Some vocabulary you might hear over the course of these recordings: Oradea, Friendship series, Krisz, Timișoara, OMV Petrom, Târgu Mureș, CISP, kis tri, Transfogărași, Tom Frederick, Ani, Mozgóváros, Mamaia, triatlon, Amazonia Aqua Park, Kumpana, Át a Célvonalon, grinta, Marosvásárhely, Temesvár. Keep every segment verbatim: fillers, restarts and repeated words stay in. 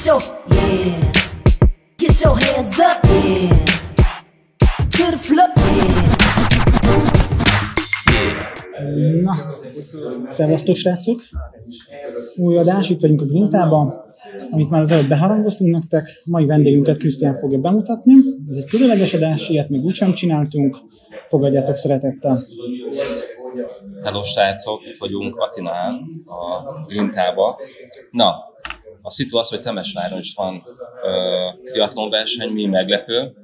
Get your, yeah. Get your hands up, yeah. To the flip, yeah. Na, szervasztok srácok! Új adás, itt vagyunk a Grintában, amit már az előbb beharangoztunk nektek. Mai vendégünket Krisztián fogja bemutatni. Ez egy különleges adás, ilyet még úgysem csináltunk. Fogadjátok szeretettel! Hello srácok, itt vagyunk Atinán, a Grintába. Na, a szitu az, hogy Temesváron is van uh, triatlonverseny, mi meglepő.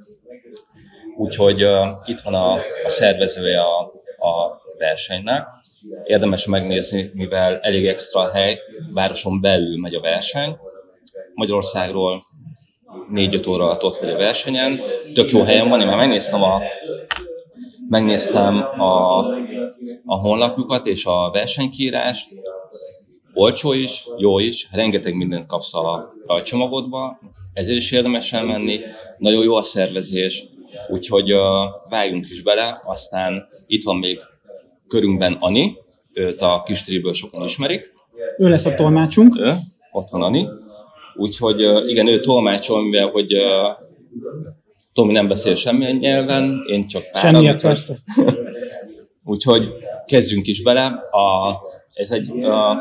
Úgyhogy uh, itt van a, a szervezője a, a versenynek. Érdemes megnézni, mivel elég extra hely, városon belül megy a verseny. Magyarországról négy-öt óra alatt ott vagy a versenyen. Tök jó helyen van, én már megnéztem a, megnéztem a, a honlapjukat és a versenykiírást. Olcsó is, jó is, rengeteg mindent kapsz a rajtcsomagodba, ezért is érdemes elmenni. Nagyon jó a szervezés, úgyhogy uh, vágjunk is bele. Aztán itt van még körünkben Ani, őt a kis triből sokan ismerik. Ő lesz a tolmácsunk. Ő, ott van Ani. Úgyhogy uh, igen, ő tolmácsol, mivel hogy uh, Tomi nem beszél semmilyen nyelven, én csak páran. Semmiért persze. Úgyhogy kezdjünk is bele. A, ez egy... A,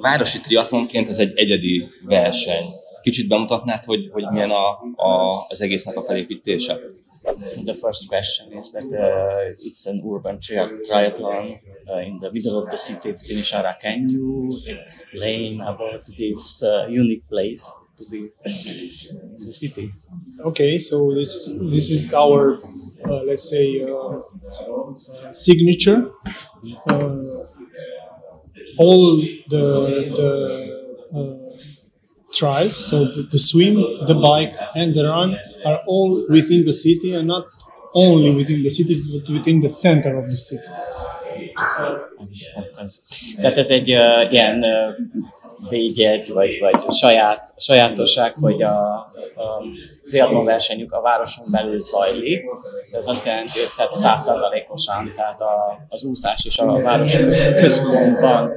városi triatlonként ez egy egyedi verseny. Kicsit bemutatnád, hogy, hogy milyen a, a, az egésznek a felépítése? So the first question is that uh, it's an urban tri- triathlon uh, in the middle of the city of Timișoara. Can you explain about this uh, unique place to be in the city? Okay, so this this is our uh, let's say uh, signature. Uh, all the the uh, trials, so the, the swim, the bike and the run are all within the city, and not only within the city but within the center of the city. Tehát ez egy uh, ilyen uh, védjegy, vagy, vagy saját, sajátosság, hogy a, a triatlon versenyük a városon belül zajlik. Ez azt jelenti, hogy száz százalékosan, tehát a, az úszás is a város központban,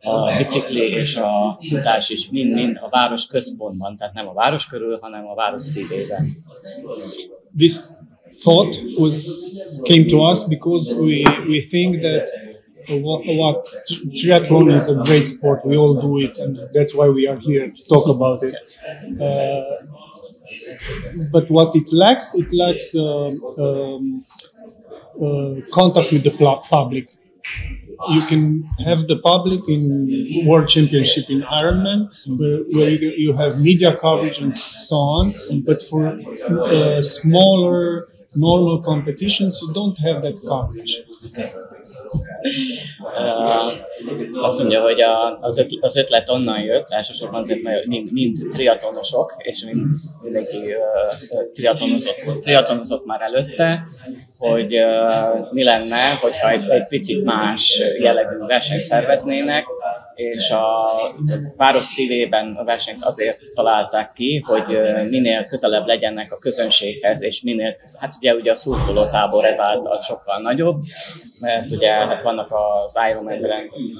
a bicikli és a futás is mind-mind a város központban, tehát nem a város körül, hanem a város szívében. This thought was came to us because we we think that What, what triathlon is a great sport. We all do it, and that's why we are here to talk about it. Uh, but what it lacks, it lacks uh, um, uh, contact with the pl- public. You can have the public in World Championship in Ironman, where, where you, you have media coverage and so on. But for uh, smaller, normal competitions, you don't have that coverage. Okay. Uh, azt mondja, hogy a, az, ötlet, az ötlet onnan jött, elsősorban azért, mert mind, mind triatlonosok, és mind, mindenki uh, triatlonozott volt, triatlonozott már előtte, hogy uh, mi lenne, hogyha egy, egy picit más jellegű versenyt szerveznének, és a város szívében a versenyt azért találták ki, hogy minél közelebb legyenek a közönséghez, és minél, hát ugye, ugye a szurkolótábor ezáltal sokkal nagyobb, mert ugye hát vannak az Ironman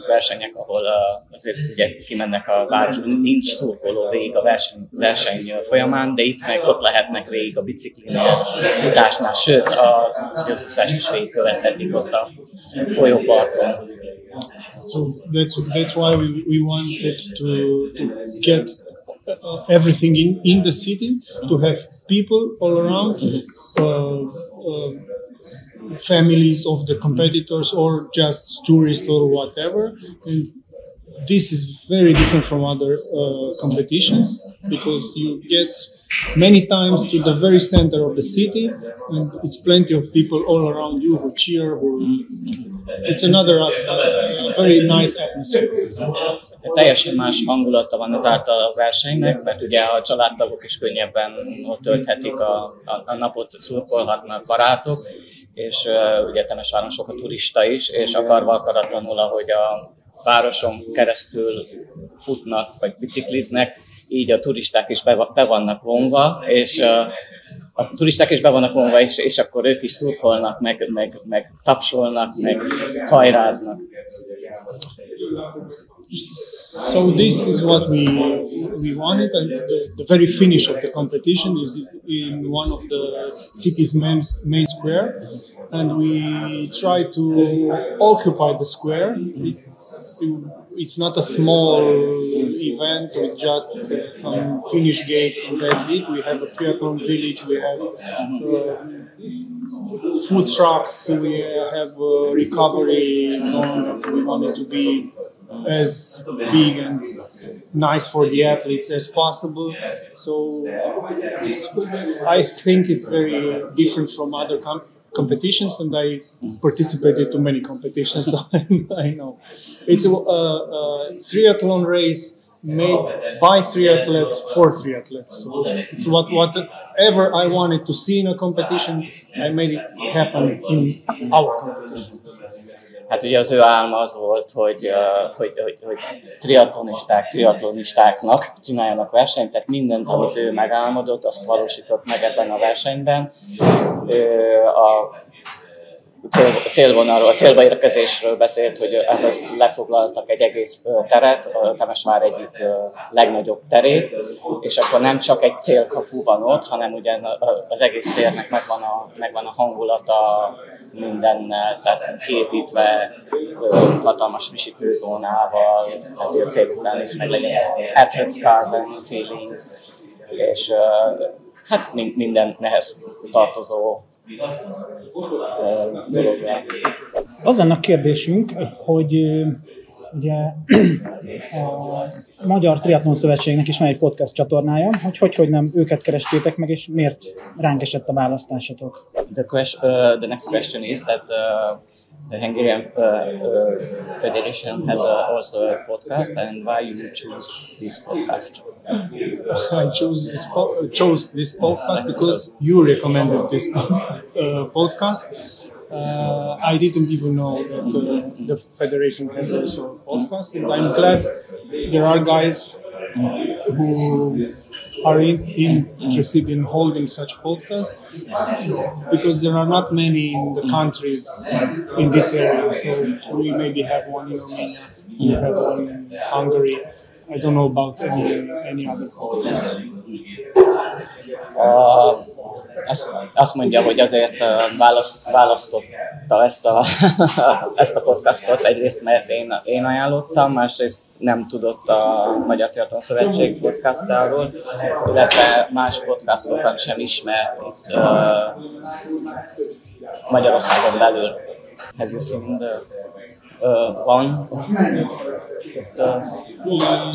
versenyek, ahol azért ugye kimennek a városban, nincs szurkoló végig a verseny, verseny folyamán, de itt meg ott lehetnek végig a biciklinél, a futásnál, sőt a, az úszás is végig követhetik ott a folyóparton. So that's that's why we, we wanted to, to get everything in, in the city, to have people all around, uh, uh, families of the competitors or just tourists or whatever. And this is very different from other uh, competitions, because you get many times to the very center of the city, and it's plenty of people all around you who cheer, who... It's another uh, very nice atmosphere. Teljesen más hangulata van ezáltal a versenynek, mert ugye a családtagok is könnyebben ott tölthetik a, a, a napot, szurkolhatnak barátok, és uh, ugye Temesváron sok a turista is, és akarva akaratlanul, ahogy a városon keresztül futnak vagy bicikliznek, így a turisták is be, be vannak vonva, és uh, a turisták is be vannak vonva, és, és akkor ők is szurkolnak, meg, meg, meg tapsolnak, meg hajráznak. So this is what we we wanted, and the, the very finish of the competition is in one of the city's main main square, and we try to occupy the square. It's, it's not a small event or just some Finnish gate and that's it. We have a triathlon village, we have uh, food trucks, we have a recovery zone that we wanted to be as big and nice for the athletes as possible. So it's, I think it's very different from other com competitions, and I participated in many competitions, so I know. It's a, a triathlon race made by triathletes for triathletes. So it's what, whatever I wanted to see in a competition, I made it happen in our competition. Hát ugye az ő álma az volt, hogy, hogy, hogy, hogy triatlonisták triatlonistáknak csináljanak versenyt, tehát mindent, amit ő megálmodott, azt valósított meg ebben a versenyben. A A célvonalról, a célba érkezésről beszélt, hogy ehhez lefoglaltak egy egész teret, a Temesvár egyik legnagyobb terét, és akkor nem csak egy célkapu van ott, hanem ugyan az egész térnek megvan a, megvan a hangulata mindennel, tehát kiépítve hatalmas visítőzónával, tehát a cél után is meg legyen ez az Athlete's Garden feeling, és hát minden nehez tartozó dologra. Az lenne a kérdésünk, hogy ugye a Magyar Triatlon Szövetségnek is van egy podcast csatornája, hogy hogy, hogy nem őket kerestétek meg, és miért ránk esett a választásatok? The, question, uh, the next question is that uh, the Hungarian uh, uh, Federation has a, also a podcast, and why you choose this podcast? I chose this, po chose this podcast because you recommended this uh, podcast. Uh, I didn't even know that uh, the federation has also a podcast, and I'm glad there are guys who are in, in, interested in holding such podcasts, because there are not many in the countries in this area. So we maybe have one in Romania, we have one in Hungary. I don't know about any, any other podcasts. Uh, azt, azt mondja, hogy azért választ, választotta ezt a, ezt a podcastot, egyrészt mert én, én ajánlottam, másrészt nem tudott a Magyar Triatlon Szövetség podcastjáról, illetve más podcastokat sem ismert itt uh, Magyarországon belül. Have you seen the uh, one? The...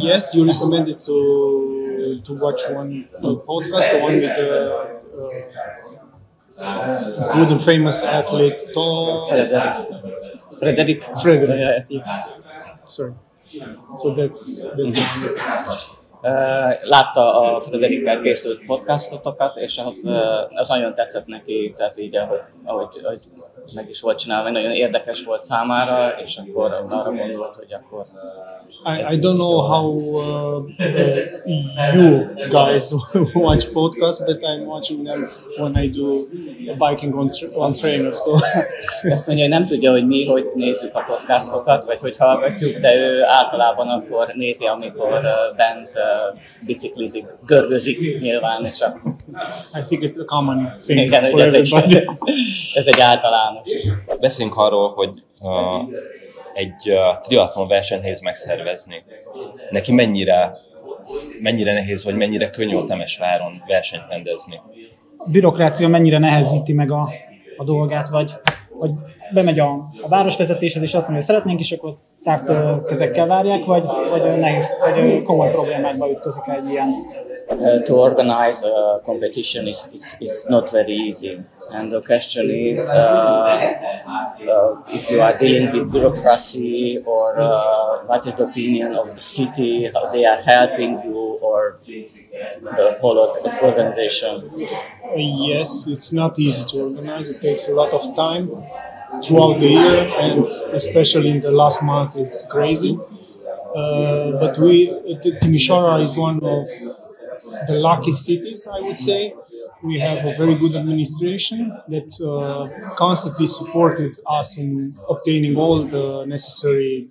Yes, you recommended to to watch one uh, podcast, the one with the uh, uh, good and famous athlete Tom Frederick. Frederick. Frederick. Yeah. Sorry. So that's that's it. Látta a Frederikkel készült podcastotokat, és az, az nagyon tetszett neki, tehát így, ahogy, ahogy, ahogy meg is volt csinálva, nagyon érdekes volt számára, és akkor arra gondolt, hogy akkor... I, I don't know how uh, you guys watch podcasts, but I'm watching them when I do biking on, tra on trainer, so... Azt mondja, hogy nem tudja, hogy mi, hogy nézzük a podcastokat, vagy hogy hallgatjuk, de ő általában akkor nézi, amikor bent biciklizik, görgözik nyilván, csak... I think it's a common thing. Igen, for ez, everybody. Egy, ez egy általános. Beszéljünk arról, hogy uh, egy uh, triatlon verseny nehéz megszervezni. Neki mennyire, mennyire nehéz, vagy mennyire könnyű a Temesváron versenyt rendezni? A bürokrácia mennyire nehezíti meg a, a dolgát, vagy, vagy bemegy a, a városvezetéshez, és azt mondja, hogy szeretnénk, és akkor tárt kezekkel várják, vagy, vagy nehéz, vagy komoly problémákba ütközik egy ilyen? Uh, to organize a competition is, is, is not very easy. And the question is, uh, uh, if you are dealing with bureaucracy, or uh, what is the opinion of the city, how they are helping you, or the whole organization? Uh, yes, it's not easy to organize. It takes a lot of time throughout the year, and especially in the last month, it's crazy. Uh, but we, Timișoara is one of the lucky cities, I would say. We have a very good administration that uh, constantly supported us in obtaining all the necessary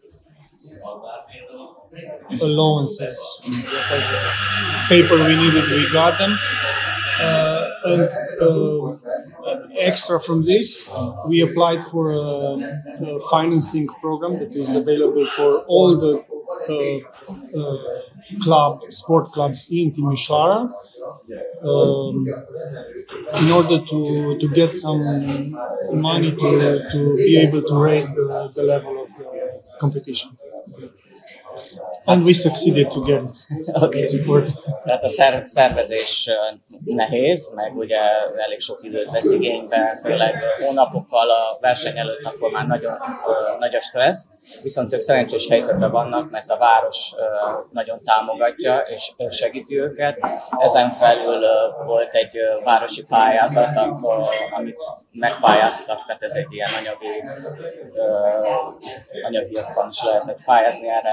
allowances, paper we needed, we got them. Uh, and uh, extra from this, we applied for a, a financing program that is available for all the uh, uh, club, sport clubs in Timișoara, um, in order to, to get some money to, to be able to raise the, the level of the competition. And we succeeded together. Okay. It's important. Tehát a szerv szervezés nehéz, meg ugye elég sok időt vesz igénybe, főleg hónapokkal a verseny előtt, akkor már nagyon nagy a stressz. Viszont ők szerencsés helyzetben vannak, mert a város nagyon támogatja és segíti őket. Ezen felül volt egy városi pályázat, amit megpályáztak, tehát ez egy ilyen anyagi, anyagiakban is lehetett pályázni erre,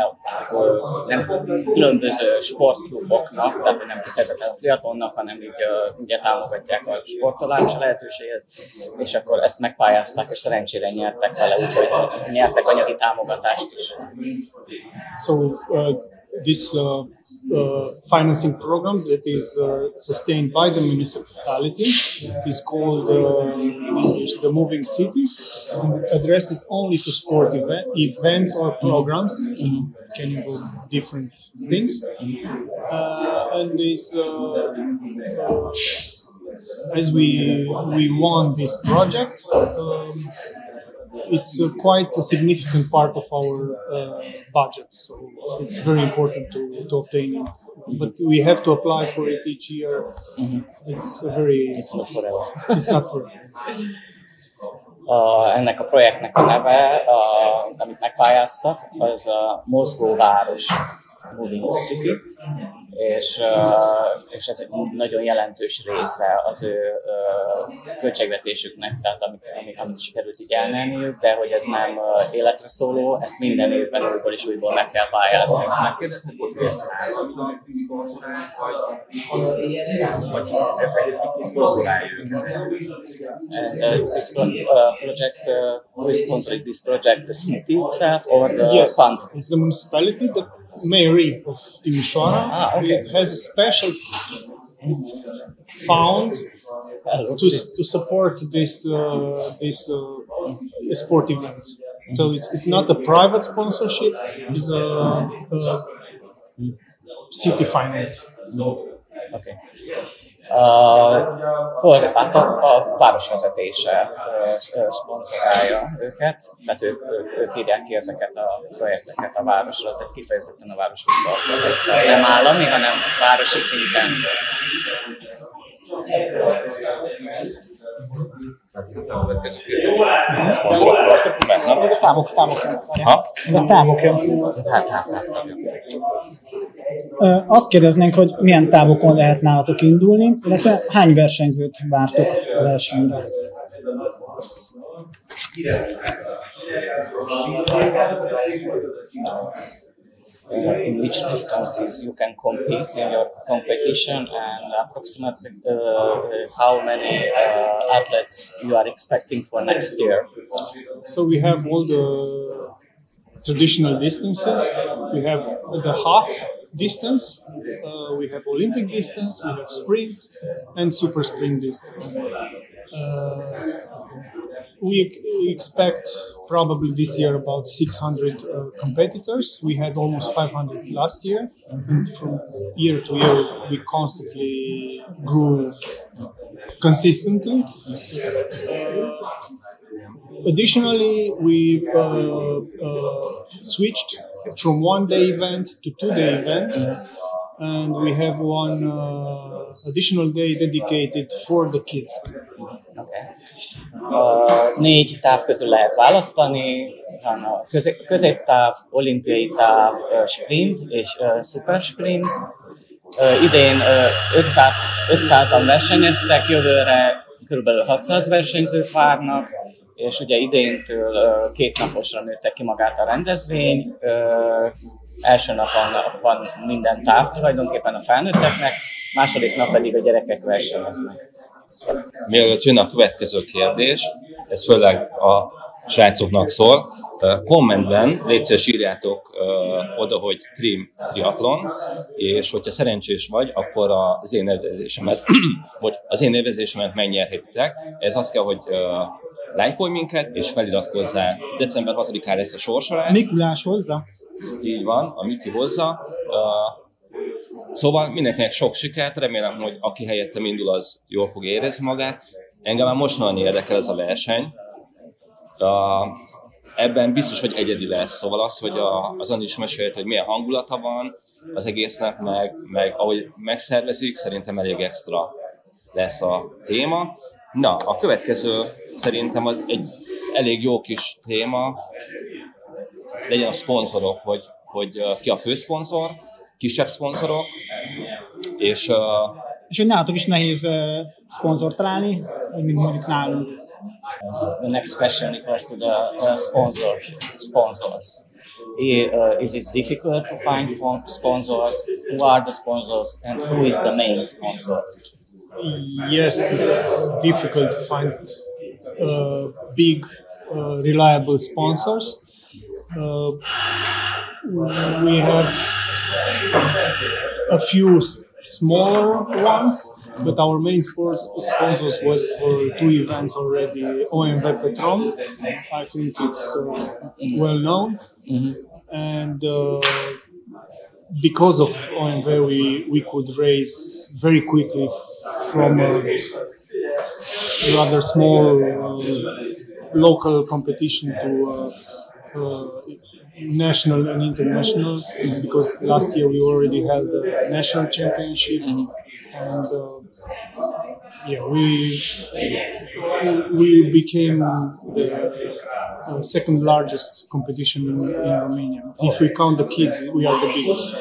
nem különböző sportkluboknak, tehát nem kifejezetten a triatlonnak, hanem így ugye támogatják a sportolás lehetőséget, és akkor ezt megpályázták, és szerencsére nyertek vele, úgyhogy nyertek anyagi támogatást is. So uh, this uh, uh, financing program that is uh, sustained by the municipality is called uh, the Moving Cities, and addresses only to sport event, events or programs. Mm-hmm. Can involve different things, uh, and it's, uh, as we we won this project, um, it's uh, quite a significant part of our uh, budget, so it's very important to, to obtain it. But we have to apply for it each year. Mm-hmm. It's a very it's not forever. It's not forever. Uh, ennek a projektnek a neve, uh, amit megpályáztak, az a Mozgóváros, Moving City, és, uh, és ez egy nagyon jelentős része az ő uh, költségvetésüknek, tehát amit, amit, amit sikerült így elnyerniük, de hogy ez nem uh, életre szóló, ezt minden évben újból és újból meg kell pályázni. And uh, this pro uh, project, uh, who is sponsoring this project, the city itself or the yes, fund? It's the municipality, the mayor of Timișoara. Ah, okay. It has a special fund to, to support this uh, this uh, sport event. So it's it's not a private sponsorship; it's a, a city financed. Okay. Uh, hát a, a városvezetése uh, szponzorálja őket, tehát ők, ők, ők írják ki ezeket a projekteket a városra, tehát kifejezetten a városhoz tartozik, nem állami, hanem városi szinten. Azt kérdeznénk, hogy milyen távokon lehet nálatok indulni, illetve hány versenyzőt vártok a versenyre? In which distances you can compete in your competition, and approximately uh, how many uh, athletes you are expecting for next year? So we have all the traditional distances. We have the half distance, uh, we have Olympic distance, we have sprint and super sprint distance. Uh, we, we expect probably this year about six hundred uh, competitors. We had almost five hundred last year, and from year to year we constantly grew consistently. Additionally, we uh, uh, switched from one-day event to two-day event, and we have one uh, additional day dedicated for the kids. Okay. Uh, négy táv közül lehet választani, Közé középtáv, olimpiai táv, sprint és uh, super sprint. Uh, idén uh, ötszázan versenyeztek, jövőre körülbelül hatszáz versenyzőt várnak, és ugye idéntől uh, két naposra nőtte ki magát a rendezvény. Uh, első napon van minden táv tulajdonképpen a felnőtteknek, második nap pedig a gyerekek versenyeznek. Mielőtt jön a következő kérdés, ez főleg a srácoknak szól. Kommentben légy szíves írjátok oda, hogy Krim triatlon, és hogyha szerencsés vagy, akkor az én nevezésemet, vagy az én nevezésemet megnyerhetitek. Ez azt kell, hogy lájkolj minket, és feliratkozzál. december hatodikára lesz a sorsolás. Mikulás hozza. Így van, a Miki hozza. Szóval mindenkinek sok sikert, remélem, hogy aki helyettem indul, az jól fog érezni magát. Engem már most nagyon érdekel ez a verseny. Ebben biztos, hogy egyedi lesz, szóval az, hogy a, az Ani is mesélt, hogy milyen hangulata van az egésznek, meg, meg ahogy megszervezik, szerintem elég extra lesz a téma. Na, a következő szerintem az egy elég jó kis téma, legyen a szponzorok, hogy, hogy ki a főszponzor, kisebb szponzorok, és... És hogy nálatok is nehéz szponzort találni, mint mondjuk nálunk. The next question refers to the uh, sponsors. Sponsors. It, uh, is it difficult to find sponsors? Who are the sponsors, and who is the main sponsor? Yes, it's difficult to find uh, big, uh, reliable sponsors. Uh, we have a few smaller ones. But our main sponsors was for two events already, O M V Petrom, I think it's uh, well known, mm-hmm. and uh, because of O M V we, we could raise very quickly from a rather small uh, local competition to uh, uh, national and international, because last year we already had the national championship, mm-hmm. and uh, yeah, we we became the uh, second largest competition in, in Romania. If we count the kids, we are the biggest.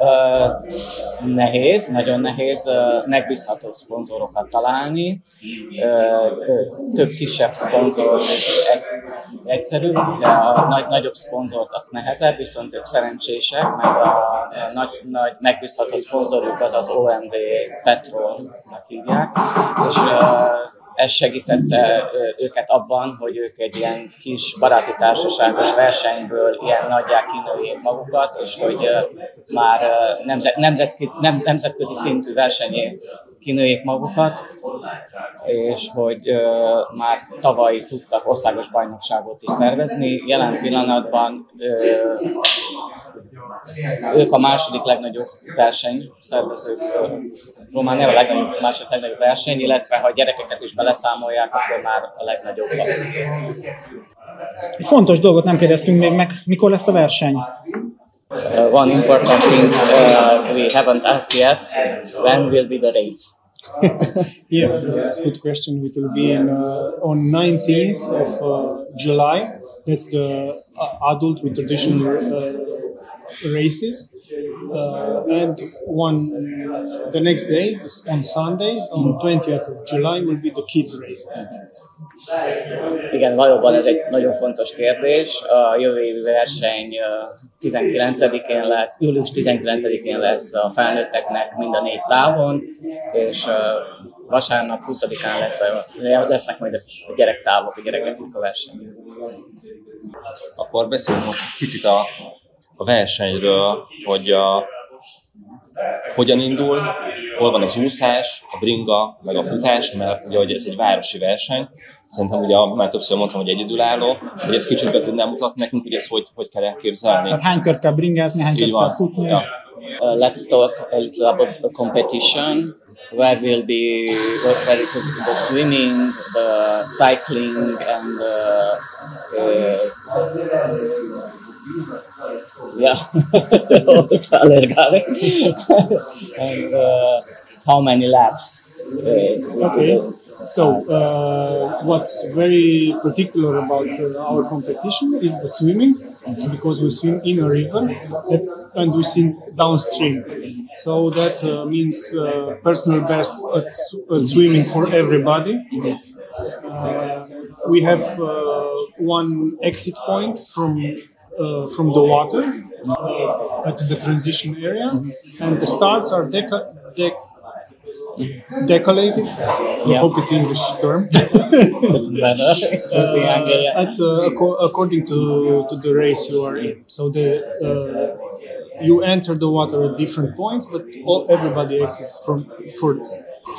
Uh, nehéz, nagyon nehéz uh, megbízható szponzorokat találni, uh, több kisebb szponzor egyszerűbb, de a nagy, nagyobb szponzort azt nehezebb, viszont ők szerencsések, mert a, a nagy, nagy megbízható szponzorjuk az az o em vé Petrolnak hívják, és uh, ez segítette őket abban, hogy ők egy ilyen kis baráti társaságos versenyből ilyen nagyjá kinőjék magukat, és hogy már nemzet, nemzetközi, nem, nemzetközi szintű versenyé kinőjék magukat, és hogy már tavaly tudtak országos bajnokságot is szervezni. Jelen pillanatban ők a második legnagyobb verseny szervezők, Románia a legnagyobb, második legnagyobb verseny, illetve ha a gyerekeket is beleszámolják, akkor már a legnagyobb. Egy fontos dolgot nem kérdeztünk még meg, mikor lesz a verseny? Uh, one important thing uh, we haven't asked yet, when will be the race? Yeah, good question. It will be in, uh, on nineteenth of uh, July. That's the uh, adult with traditional uh, races, uh, and one the next day on Sunday on twentieth of July will be the kids races. Igen, valóban ez egy nagyon fontos kérdés. A jövő évi verseny tizenkilencedikén lesz, július tizenkilencedikén lesz a felnőtteknek mind a négy távon, és vasárnap huszadikán lesz a, lesznek majd a gyerektávok, a gyerekeknek a verseny. Akkor beszélünk most kicsit a a versenyről, hogy a, hogyan indul, hol van az úszás, a bringa, meg a futás, mert ugye hogy ez egy városi verseny. Szerintem ugye már többször mondtam, hogy egyedülálló, hogy ezt kicsit be tudnám mutatni nekünk, hogy ezt hogy, hogy kell elképzelni. Tehát hány kört kell bringázni, hány kört kell futni? Ja. Uh, let's talk a little about the competition. Where will be where it will be the swimming, the cycling and the, uh, yeah, and uh, how many laps? Uh, okay, so uh, what's very particular about uh, our competition is the swimming, because we swim in a river and we swim downstream. So that uh, means uh, personal best at, at swimming for everybody. Uh, we have uh, one exit point from Uh, from the water uh, at the transition area, mm-hmm. and the starts are deca- dec- decollated. Yeah. I hope it's English term. Doesn't matter. uh, at, uh, ac according to, to the race you are in. So the uh, you enter the water at different points, but all everybody exits from for.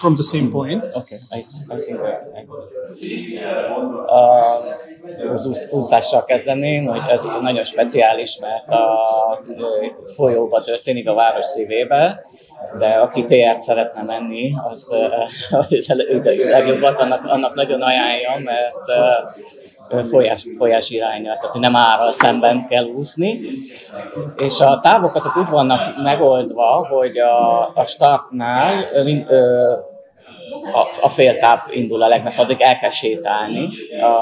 From the same point. Okay, I, I think I, I got it. Uh, az úsz, úszással kezdeném, hogy ez nagyon speciális, mert a folyóba történik, a város szívébe, de aki té er-t szeretne menni, az uh, legjobbat annak, annak nagyon ajánlja, mert uh, folyás, folyás irányja, tehát nem árral szemben kell úszni. És a távok azok úgy vannak megoldva, hogy a, a startnál mind, ö, A, a féltáv indul a legmesszebb, addig el kell sétálni a,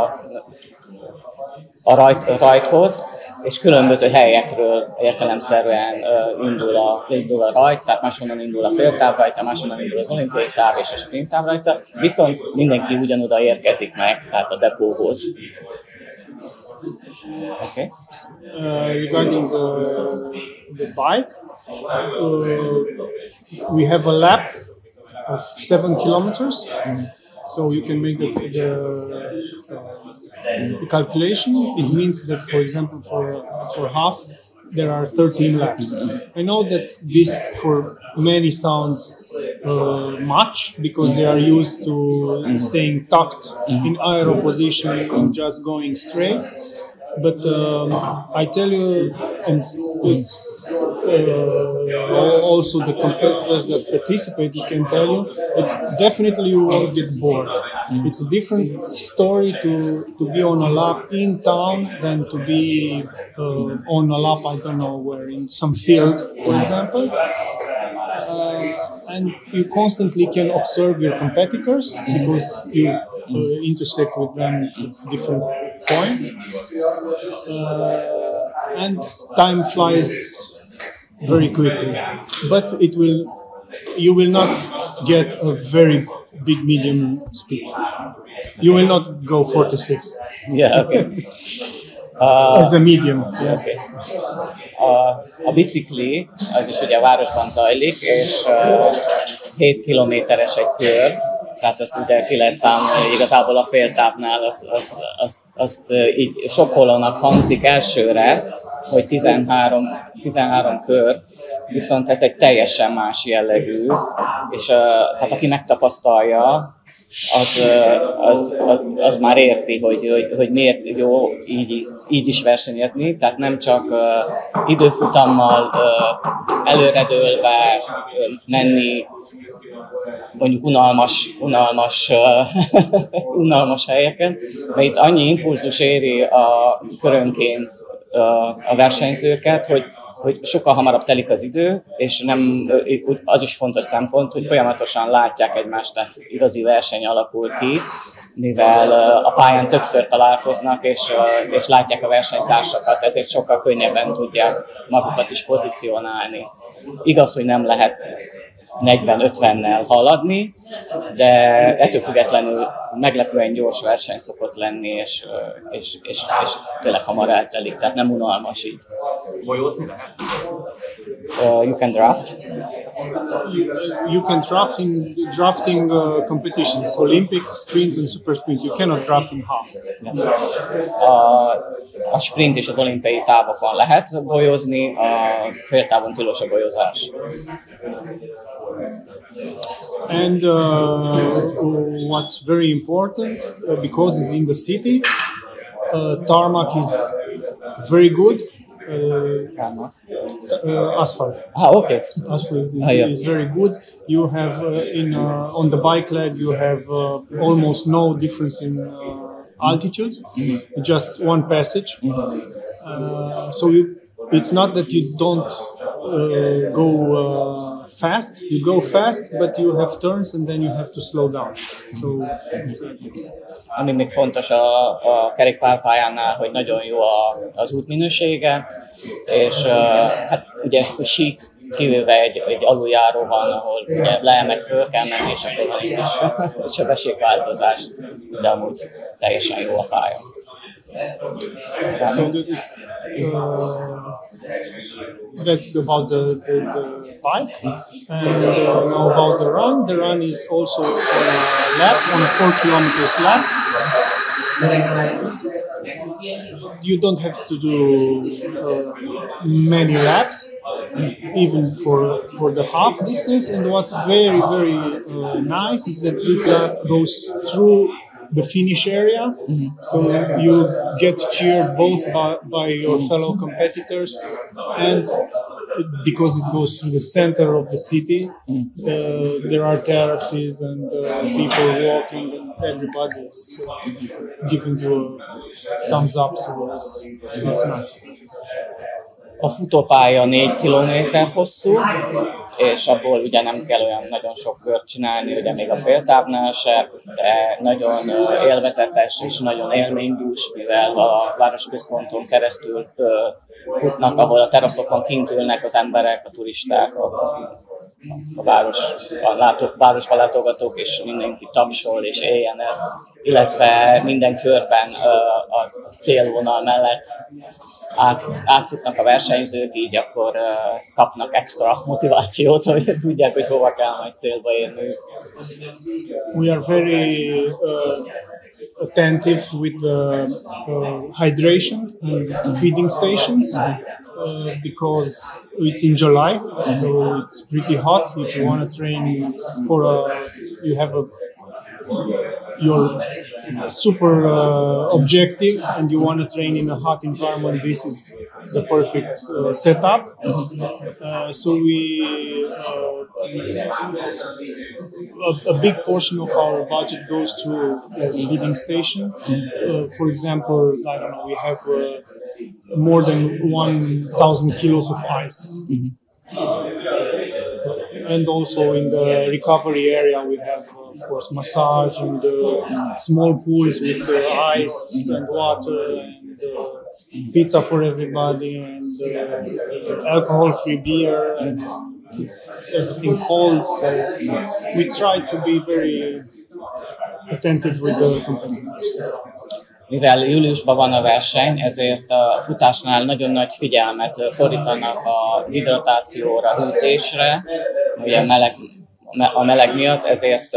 a, rajt, a rajthoz, és különböző helyekről értelemszerűen uh, indul, a, indul a rajt, tehát máshonnan indul a féltávrajta, máshonnan indul az olimpiai táv és a sprinttávrajta, viszont mindenki ugyanoda érkezik meg, tehát a depóhoz. Okay. Uh, regarding the, the bike, uh, we have a lap of seven kilometers, mm. So you can make the, the, the calculation. It means that, for example, for for half there are thirteen laps. I know that this for many sounds uh, much because they are used to staying tucked in aero position and just going straight. But um, I tell you, and it's uh, also the competitors that participate can tell you that definitely you won't get bored. Mm-hmm. It's a different story to to be on a lap in town than to be uh, on a lap, I don't know where, in some field, for example. Uh, and you constantly can observe your competitors because you uh, intersect with them at different points. Uh, and time flies very quickly, but it will you will not get a very big medium speed. You will not go forty-six. Yeah, okay. Uh, As a medium. Yeah. Okay. A, a bicikli, az is ugye a városban zajlik, és uh, hét kilométeres egy kör, tehát azt ugye ki lehet számolni, igazából a féltávnál azt, azt, azt, azt így sokkolónak hangzik elsőre, hogy tizenhárom kör, viszont ez egy teljesen más jellegű, és uh, tehát aki megtapasztalja, Az, az, az, az már érti, hogy, hogy, hogy miért jó így, így is versenyezni, tehát nem csak uh, időfutammal uh, előredőlve uh, menni mondjuk unalmas, unalmas, uh, unalmas helyeken, mert itt annyi impulzus éri a körönként uh, a versenyzőket, hogy hogy sokkal hamarabb telik az idő, és nem, az is fontos szempont, hogy folyamatosan látják egymást, tehát igazi verseny alakul ki, mivel a pályán többször találkoznak, és, és látják a versenytársakat, ezért sokkal könnyebben tudják magukat is pozícionálni. Igaz, hogy nem lehet negyven-ötvennel haladni, de ettől függetlenül meglepően gyors verseny szokott lenni, és, és, és, és tényleg hamar eltelik, tehát nem unalmas így. Uh, you can draft. You, you can draft in drafting uh, competitions, Olympic, sprint and super sprint. You cannot draft in half. Yeah. A, a sprint és az olimpiai távokon lehet bolyozni, a féltávon tilos a bolyozás. And uh, what's very important, uh, because it's in the city, uh, tarmac is very good. Uh, uh, asphalt. Ah, okay. Asphalt is, ah, yeah. is very good. You have uh, in uh, on the bike leg you have uh, almost no difference in uh, altitude, mm-hmm. just one passage. Mm-hmm. uh, so you. It's not that you don't uh, go uh, fast. You go fast, but you have turns and then you have to slow down. So it's, it's... Ami még fontos a, a kerékpárpályánál, hogy nagyon jó a, az út minősége, és uh, hát ugye sík, kivéve egy, egy aluljáró van, ahol ugye le meg föl kell menni, és akkor van is sebességváltozás, de amúgy teljesen jó a pálya. So this, uh, that's about the, the, the bike. And uh, now about the run. The run is also on a lap, on a four kilometers lap. You don't have to do uh, many laps, even for for the half distance. And what's very very uh, nice is that this lap goes through the finish area, mm-hmm. so you get cheered both by, by your fellow competitors, and because it goes through the center of the city, mm-hmm. uh, there are terraces and uh, people walking, and everybody's uh, giving you a thumbs up, so it's, it's nice. A futópálya négy kilométer hosszú, és abból ugye nem kell olyan nagyon sok kört csinálni, ugye még a féltávnál se, de nagyon élvezetes és nagyon élménydús, mivel a városközponton keresztül futnak, ahol a teraszokon kint ülnek az emberek, a turisták, a, a, város, a látó, városba látogatók, és mindenki tapsol és éljen ezt, illetve minden körben a célvonal mellett át, átfutnak a versenyzők, így akkor kapnak extra motivációt, hogy tudják, hogy hova kell majd célba érni. We are very uh, attentive with the uh, hydration and feeding stations uh, because it's in July, so it's pretty hot. If you want to train for a, you have a your super uh, objective and you want to train in a hot environment, this is the perfect uh, setup. Uh, so we, uh, a, a big portion of our budget goes to uh, feeding station. Uh, for example, I don't know, we have uh, more than one thousand kilos of ice. Mm-hmm. Uh, and also in the recovery area we have of course massage and uh, small pools with uh, ice and water and uh, pizza for everybody and uh, alcohol-free beer and everything cold. So we try to be very attentive with the competitors. Mivel júliusban van a verseny, ezért a futásnál nagyon nagy figyelmet fordítanak a hidratációra, hűtésre, ugye meleg, a meleg miatt, ezért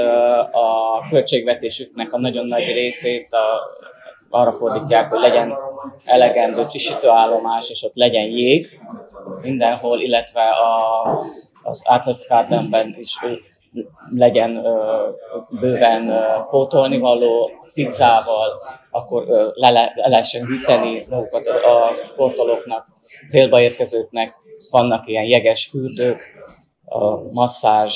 a költségvetésüknek a nagyon nagy részét a, arra fordítják, hogy legyen elegendő frissítőállomás, és ott legyen jég mindenhol, illetve a, az Átlackártenben is legyen bőven pótolnivaló, pizzával, akkor le, le, le lehessen hűteni magukat a, a sportolóknak, célba érkezőknek, vannak ilyen jeges fürdők, a masszázs,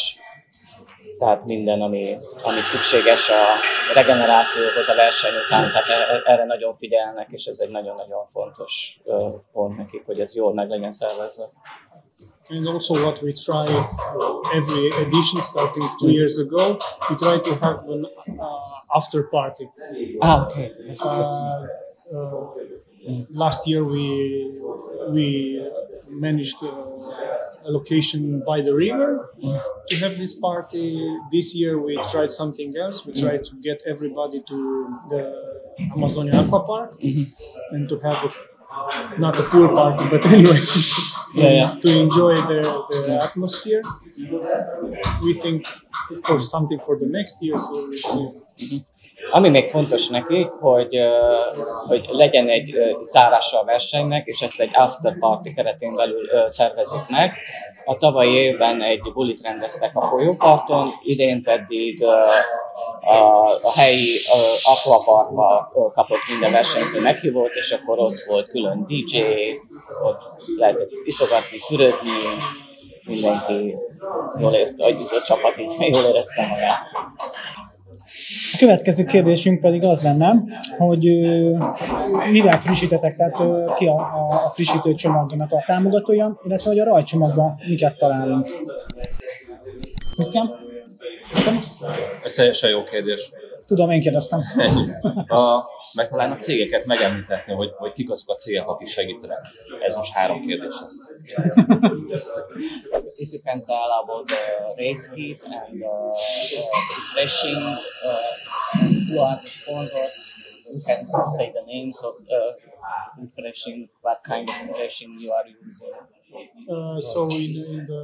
tehát minden, ami, ami szükséges a regenerációhoz a verseny után, tehát erre nagyon figyelnek, és ez egy nagyon-nagyon fontos pont nekik, hogy ez jól meg legyen szervezve. And also what we try every edition, starting two years ago, we try to have an uh, after party. Ah, okay. That's, that's... Uh, uh, last year we we managed uh, a location by the river to have this party. This year we tried something else. We tried to get everybody to the Amazonia Aqua Park mm-hmm. and to have a not a pool party, but anyway, yeah, yeah. to enjoy the, the atmosphere. We think of something for the next year, so we'll see. Ami még fontos nekik, hogy, hogy legyen egy zárása a versenynek, és ezt egy after party keretén belül szervezik meg. A tavalyi évben egy bulit rendeztek a folyóparton, idén pedig a, a helyi akvaparkba kapott minden versenyző meghívót, és akkor ott volt külön dé jé, ott lehetett iszogatni, fürödni, mindenki jól érte, hogy a csapat így jól érezte magát. A következő kérdésünk pedig az lenne, hogy mivel frissítetek, tehát ki a, a frissítő csomagnak a támogatója, illetve hogy a rajcsomagban miket találunk? Köszönöm. Ez teljesen jó kérdés. Tudom, én kérdeztem. A, meg talán a cégeket megemlíthetni, hogy, hogy kik azok a cégek, akik segítenek. Ez most három kérdés. If you can tell about the race kit and the refreshing, uh, who are the sponsors, can say the names of uh, refreshing, what kind of refreshing you are using? Uh, so in the,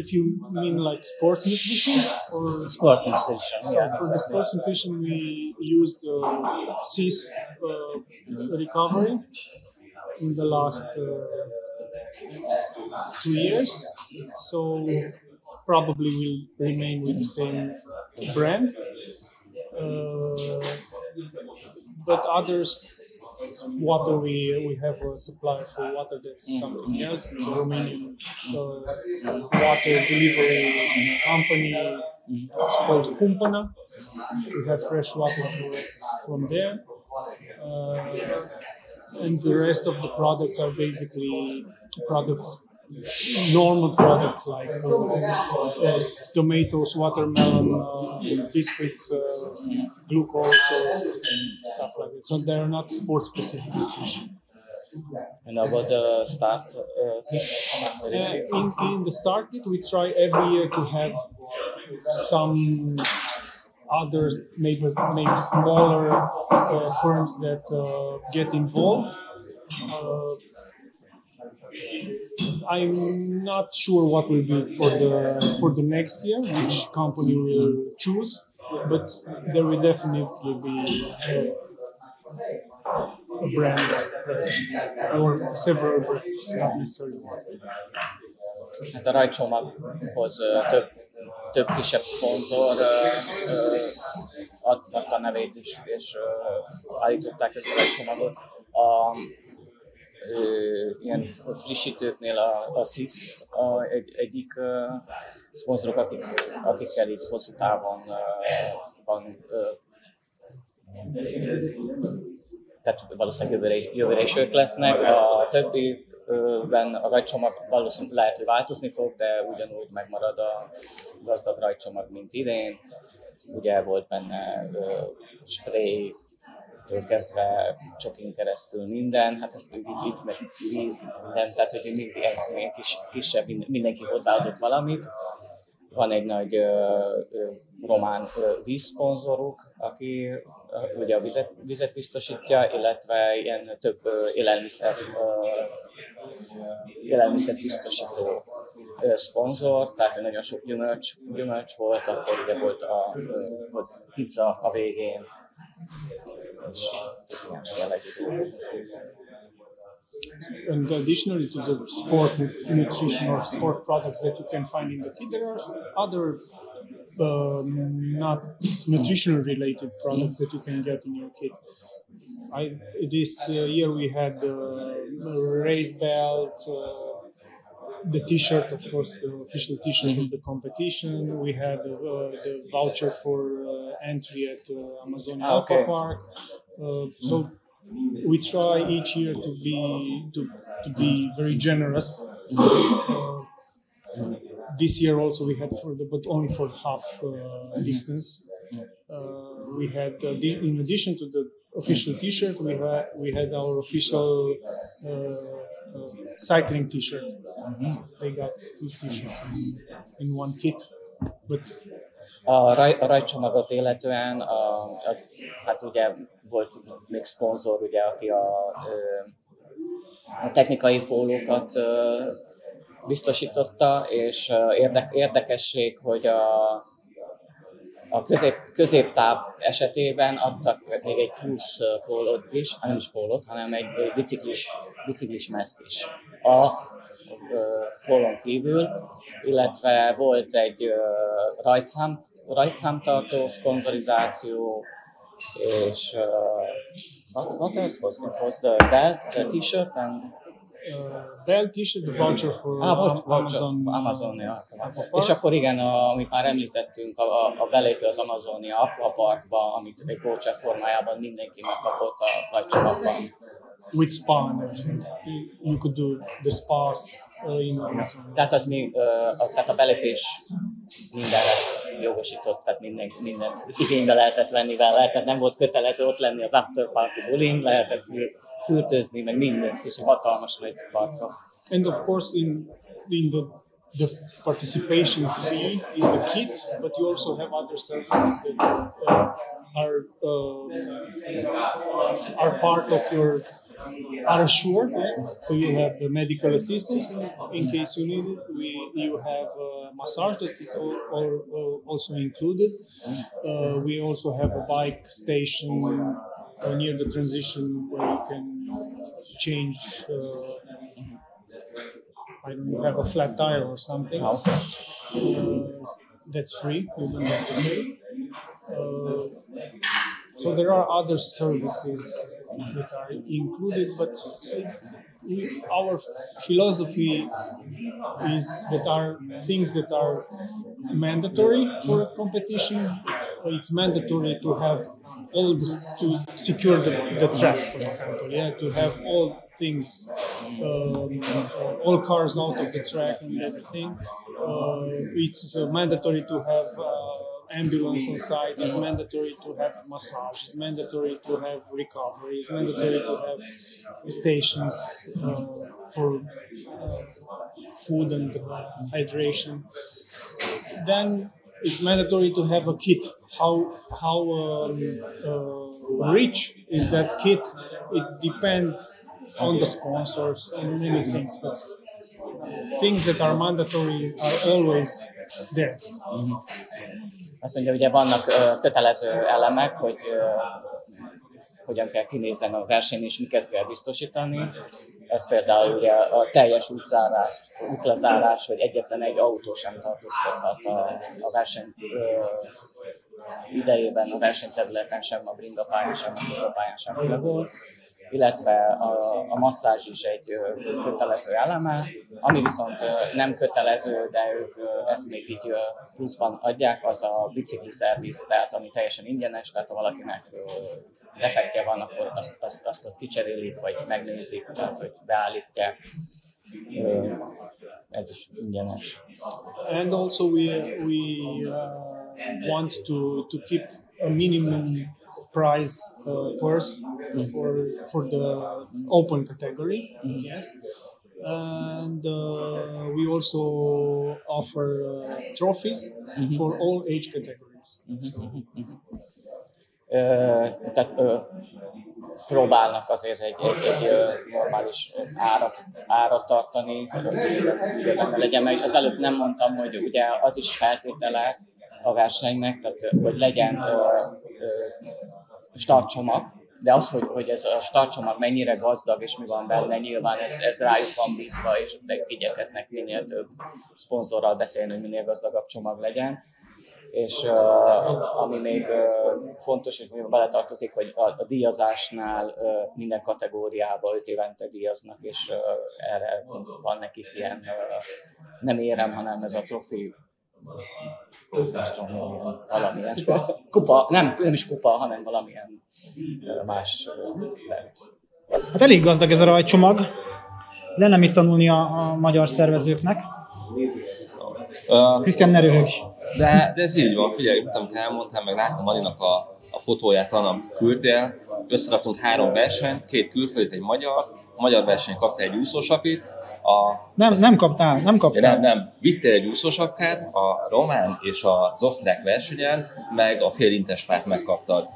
if you mean like sports nutrition or sport nutrition, so yeah, for exactly. the sports nutrition we used uh, C I S P uh, Recovery in the last uh, two years, so probably will remain with the same brand. Uh, but others. Water, we we have a supply for water that's mm. something else. It's a Romanian uh, water delivery company. It's called Kumpana. We have fresh water from there, uh, and the rest of the products are basically products, normal products like uh, uh, tomatoes, watermelon, uh, biscuits, uh, glucose, uh, stuff like that. So they're not sport-specific fish. And about the start uh, kit? Uh, in, in the start kit, we try every year to have some other, maybe, maybe smaller uh, firms that uh, get involved. Uh, I'm not sure what will be for the for the next year, which company will choose, but there will definitely be a, a brand or several brands, not necessarily one. Darai Csomag hoz több több kisebb szponzor adtak a nevét is, és állították össze a csomagot. Ilyen frissítőknél a, a C I S a, egy, egyik a, szponzorok, akik, akikkel itt hosszú távon van, tehát valószínűleg jövőre, jövőre is ők lesznek, a többiben a rajtcsomag valószínűleg lehet, hogy változni fog, de ugyanúgy megmarad a gazdag rajtcsomag, mint idén. Ugye volt benne spray, kezdve csokin keresztül minden, hát ezt így, így meg víz, minden, tehát hogy mindig egy kis, kisebb, mindenki hozzáadott valamit. Van egy nagy ö, ö, román ö, vízszponzoruk, aki ö, ugye a vizet, vizet biztosítja, illetve ilyen több ö, élelmiszer, ö, élelmiszer biztosító ö, szponzor, tehát nagyon sok gyümölcs, gyümölcs volt, akkor ugye volt a ö, volt pizza a végén. And additionally to the sport nutrition or sport products that you can find in the kit, there are other um, not nutritional related products that you can get in your kit. I, this year we had uh, race belt, uh, the t-shirt, of course, the official t-shirt mm-hmm. of the competition. We had uh, the voucher for uh, entry at uh, Amazonia Aqua okay. Park. Uh, mm-hmm. So we try each year to be to, to be very generous. Uh, this year also we had for the, but only for half uh, distance. Uh, we had uh, in addition to the official t-shirt, we had we had our official. Uh, Uh, cycling t-shirt. Mm-hmm. So they got two t-shirts in, in one kit. But a raj, a rajcsomagot illetően, a, az, hát ugye volt még szponzor, ugye, aki a, a technikai pólókat biztosította, és érde, érdekesség, hogy a, a közép, középtáv esetében adtak még egy plusz pólót is, nem is pólót, hanem egy, egy biciklis, biciklis mezt is a pólón kívül, illetve volt egy ö, rajtszám, rajtszámtartó, szponzorizáció, és ö, what, what else was it? Was the belt, the t-shirt and Uh, belt t-shirt, the voucher for ah, voucher, Amazon. Amazonia. És akkor igen, a, amit már említettünk, a, a belépő az Amazonia Aqua Parkba, amit egy voucher formájában mindenki megkapott a nagy csomagban. With spa and everything. You could do the spas in Amazonia. Tehát, az mi, uh, a, tehát a belépés mindenre jogosított, tehát minden, minden igénybe lehetett venni vele, tehát nem volt kötelező ott lenni az after party bulin, lehetett fürtőzni, meg mindent, és hatalmas nagy parkra. And of course in, in the, the participation fee is the kit, but you also have other services that uh, are uh, are part of your are assured. Yeah? So you have the medical assistance in case you need it. We you have uh, massage that is all, all, all also included. Uh, we also have a bike station uh, near the transition where you can change. Uh, I don't know, have a flat tire or something. Okay. Uh, that's free. You don't have to pay. Uh, so there are other services that are included, but we, our philosophy is that are things that are mandatory for a competition. It's mandatory to have all this, to secure the, the track, for example, yeah, to have all things, um, all cars out of the track and everything. Uh, it's uh, mandatory to have uh, ambulance on site, it's mandatory to have massage, it's mandatory to have recovery, it's mandatory to have stations uh, for uh, food and uh, hydration. Then it's mandatory to have a kit. How, how um, uh, rich is that kit? It depends on the sponsors and many things, but things that are mandatory are always there. Mm-hmm. Azt mondja, ugye vannak ö, kötelező elemek, hogy ö, hogyan kell kinézzen a verseny és miket kell biztosítani. Ez például ugye a teljes útzárás, útlezárás, hogy egyetlen egy autó sem tartózkodhat a, a verseny ö, idejében, a versenyterületen sem, a bringapályán sem, a bringapályán sem volt. Illetve a, a masszázs is egy ö, kötelező eleme, ami viszont ö, nem kötelező, de ők ö, ezt még így ö, pluszban adják, az a bicikli szerviz, tehát ami teljesen ingyenes, tehát ha valakinek ö, defektje van, akkor azt, azt, azt ott kicserélik, vagy megnézik, tehát hogy beállítják. Ö, ez is ingyenes. And also we, we uh, want to, to keep a minimum prize uh, purse for for the open category, mm-hmm. Yes, and uh, we also offer uh, trophies, mm-hmm. for all age categories. Mm-hmm. So. Mm-hmm. Uh, tehát uh, próbálnak azért egy, egy, egy uh, normális árat, árat tartani, legyen meg. Az előbb nem mondtam, hogy ugye az is feltétele a versenynek, tehát hogy legyen uh, uh, startcsomag, de az, hogy, hogy ez a startcsomag mennyire gazdag és mi van benne, nyilván ez, ez rájuk van bízva, és igyekeznek minél több szponzorral beszélni, hogy minél gazdagabb csomag legyen. És uh, ami még uh, fontos, és mivel beletartozik, hogy a, a díjazásnál uh, minden kategóriába öt évente díjaznak, és uh, erre van nekik ilyen uh, nem érem, hanem ez a trofi. Valamilyen kupa, nem, nem is kupa, hanem valamilyen más lehet. Hát elég gazdag ez a rajtcsomag. Lenne mit tanulni a, a magyar szervezőknek. Uh, Krisztián, ne röhögj! De, de ez így van, figyelj, amit amit elmondtál, meg láttam Aninak a, a fotóját, amit küldtél. Összeraktunk három versenyt, két külföldit, egy magyar. A magyar verseny kapta egy úszósapit. A, nem, az, nem kaptál, nem kaptál. Nem, nem. Vittél egy úszósapkát a román és az osztrák versenyen, meg a fél intes párt megkaptad.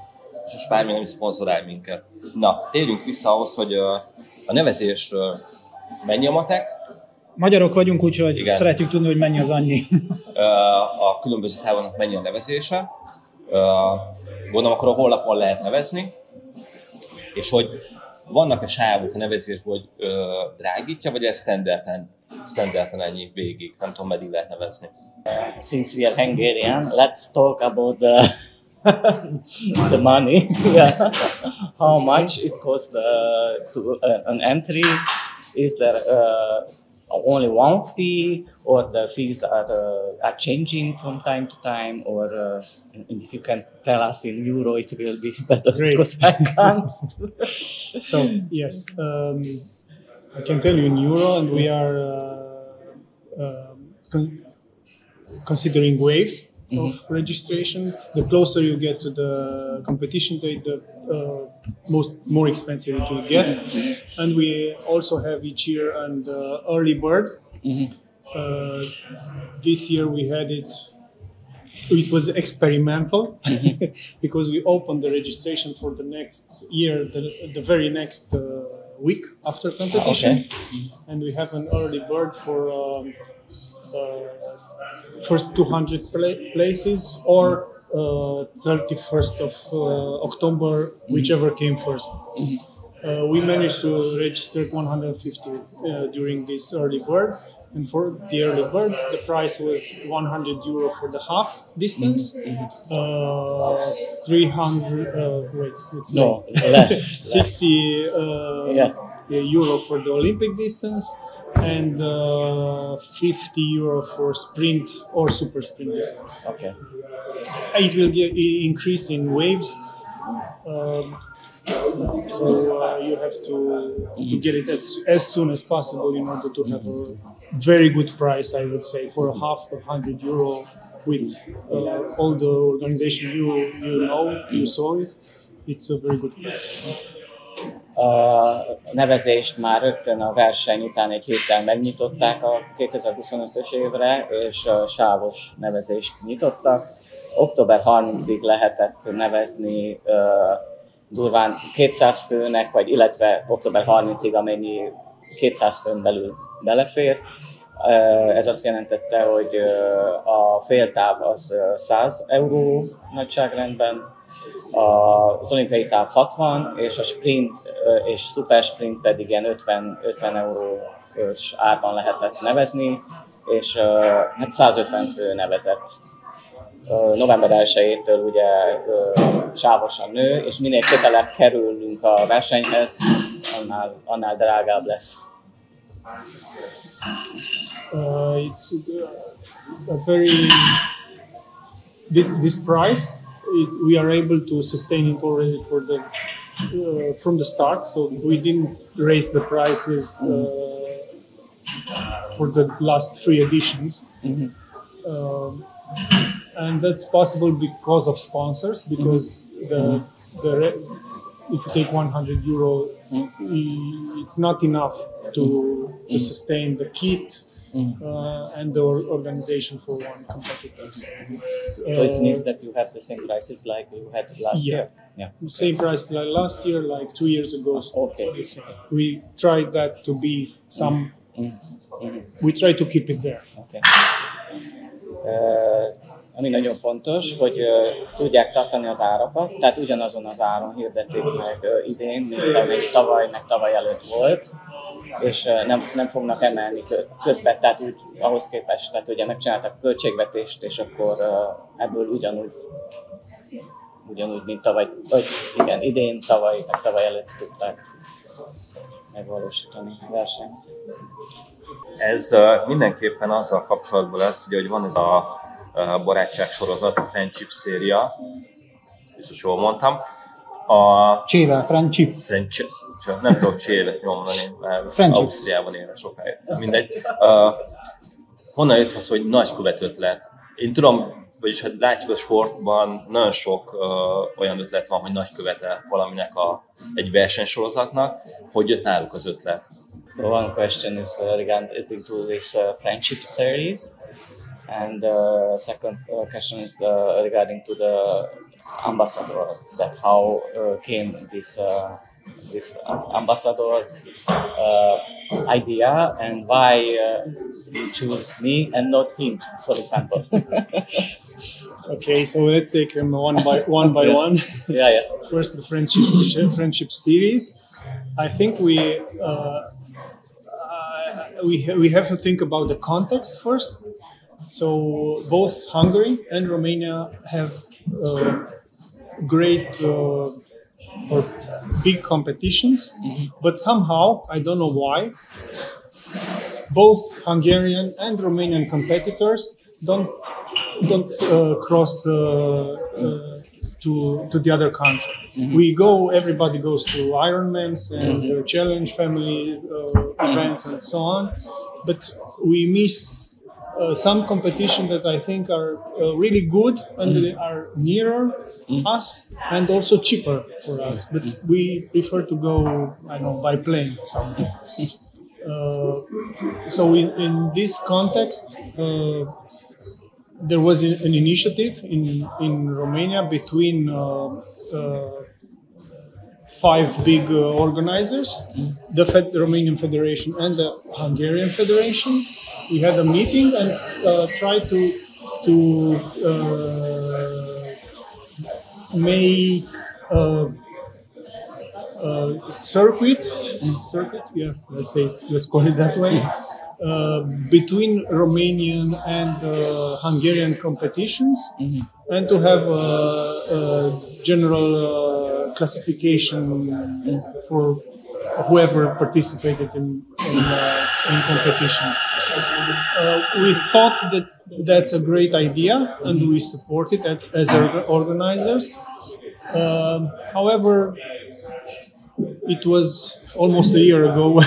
És a spár még nem szponzorál minket. Na, térjünk vissza ahhoz, hogy a nevezés mennyi a matek? Magyarok vagyunk, úgyhogy igen. Szeretjük tudni, hogy mennyi az annyi. A különböző távonnak mennyi a nevezése. Gondolom, akkor a honlapon lehet nevezni. És hogy vannak-e sávok a nevezésből, hogy ö, drágítja, vagy ez standarden, standarden ennyi végig? Nem tudom, meddig lehet nevezni. Uh, since we are Hungarian, let's talk about the, the money. Yeah. How much it costs uh, to, uh, an entry? Is there uh, only one fee, or the fees are, uh, are changing from time to time? Or uh, if you can tell us in euro, it will be better. Great. Because I can't. So yes, um, I can tell you in euro, and we are uh, uh, con considering waves, mm-hmm. of registration. The closer you get to the competition date, the Uh, most more expensive it will get, mm-hmm. and we also have each year an uh, early bird. Mm-hmm. uh, this year we had it It was experimental because we opened the registration for the next year, the, the very next uh, week after competition. Okay. And we have an early bird for um, uh, first two hundred pla places or uh, thirty-first of October, whichever came first. Uh, we managed to register one hundred fifty uh, during this early bird. And for the early bird, the price was one hundred euro for the half distance, mm-hmm. uh, three hundred, uh, wait, it's no, less, sixty uh, yeah. euro for the Olympic distance, and uh, fifty euro for sprint or super sprint distance. Okay. It will get increase in waves. Um, So uh, you have to, to get it as, as soon as possible in order to have a very good price, I would say, for a half a hundred euro with uh, all the organization you, you know, you saw it, it's a very good price. A nevezést már rögtön a verseny után egy héttel megnyitották a kétezer-huszonötös évre, és a sávos nevezést nyitottak. október harmincadikáig lehetett nevezni uh, durván kétszáz főnek, vagy illetve október harmincadikáig, amennyi kétszáz főn belül belefér. Ez azt jelentette, hogy a féltáv az száz euró nagyságrendben, az olimpiai táv hatvan, és a sprint és szuper sprint pedig ilyen ötven eurós árban lehetett nevezni, és hát százötven fő nevezett. november elsejétől ugye sávosan nő, és minél közelebb kerülünk a versenyhez, annál, annál drágább lesz. Uh, it's a very this, this price it, we are able to sustain it already for the uh, from the start, so we didn't raise the prices uh, for the last three editions. Mm-hmm. um, And that's possible because of sponsors, because mm-hmm. the, the re if you take one hundred euro, mm-hmm. it's not enough to, mm-hmm. to sustain the kit mm-hmm. uh, and the organization for one competitor. So, it's, uh, so it means that you have the same prices like you had last yeah. year? Yeah, same price like last year, like two years ago. So okay. So we tried that to be some, mm-hmm. we try to keep it there. Okay. Uh, Ami nagyon fontos, hogy uh, tudják tartani az árakat, tehát ugyanazon az áron hirdetik meg uh, idén, mint amely tavaly, meg tavaly előtt volt, és uh, nem, nem fognak emelni közben, tehát úgy ahhoz képest, tehát ugye megcsináltak költségvetést, és akkor uh, ebből ugyanúgy, ugyanúgy, mint tavaly, vagy igen, idén, tavaly, meg tavaly előtt tudták megvalósítani a versenyt. Ez uh, mindenképpen azzal kapcsolatban lesz, ugye, hogy van ez a A barátság sorozat, a Friendship széria, biztos jól mondtam. A... Csével, Friendship. Friendship. Nem tudok csévet nyomlani, mert Ausztriában éve sokáig. Mindegy. Uh, honnan jött az, hogy nagy követ ötlet? Én tudom, vagyis hát látjuk a sportban, nagyon sok uh, olyan ötlet van, hogy nagy követel valaminek a, egy versenysorozatnak. Hogy jött náluk az ötlet? So one question is uh, regarding to this uh, Friendship series. And the uh, second uh, question is the, regarding to the ambassador, that how uh, came this uh, this ambassador uh, idea and why uh, you choose me and not him, for example. Okay, so let's take them one by one by yeah. one. Yeah, yeah. First, the friendship friendship series. I think we. Uh, we ha we have to think about the context first. So both Hungary and Romania have uh, great uh, or big competitions, mm-hmm. but somehow, I don't know why, both Hungarian and Romanian competitors don't don't uh, cross uh, uh, to to the other country. Mm-hmm. We go, everybody goes to Ironmans and mm-hmm. uh, challenge family uh, events and so on, but we miss Uh, some competition that I think are uh, really good and mm. they are nearer mm. us and also cheaper for us, but we prefer to go, I don't know, by plane somewhere. Uh, so in, in this context, uh, there was an initiative in, in Romania between uh, uh, five big uh, organizers, mm. the Fed- Romanian Federation and the Hungarian Federation. We had a meeting and uh, tried to, to uh, make uh, uh, circuit, mm. circuit, yeah, let's say, it, let's call it that way. Mm. Uh, between Romanian and uh, Hungarian competitions, mm-hmm. and to have a, a general uh, classification mm-hmm. for whoever participated in, in, uh, in competitions. Uh, we thought that that's a great idea, mm-hmm. and we support it at, as orga- organizers. Uh, however, it was almost a year ago